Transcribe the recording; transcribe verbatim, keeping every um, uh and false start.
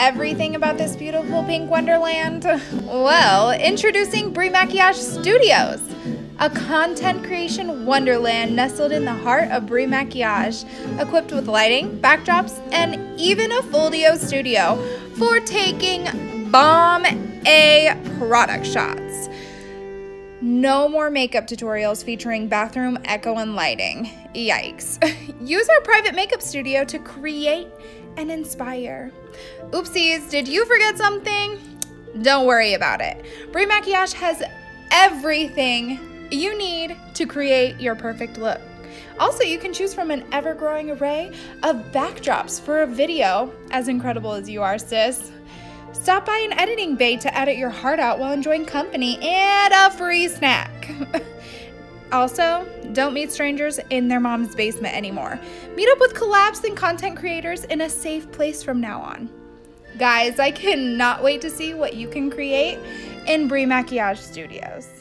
everything about this beautiful pink wonderland? Well, introducing Bree Maquillage Studios, a content creation wonderland nestled in the heart of Bree Maquillage, equipped with lighting, backdrops, and even a foldio studio for taking bomb A product shots. No more makeup tutorials featuring bathroom echo and lighting. Yikes. Use our private makeup studio to create and inspire. Oopsies, did you forget something? Don't worry about it. Bree Maquillage has everything you need to create your perfect look. Also, you can choose from an ever-growing array of backdrops for a video. As incredible as you are, sis. Stop by an editing bay to edit your heart out while enjoying company and a free snack. Also, don't meet strangers in their mom's basement anymore. Meet up with collabs and content creators in a safe place from now on. Guys, I cannot wait to see what you can create in Bree Maquillage Studios.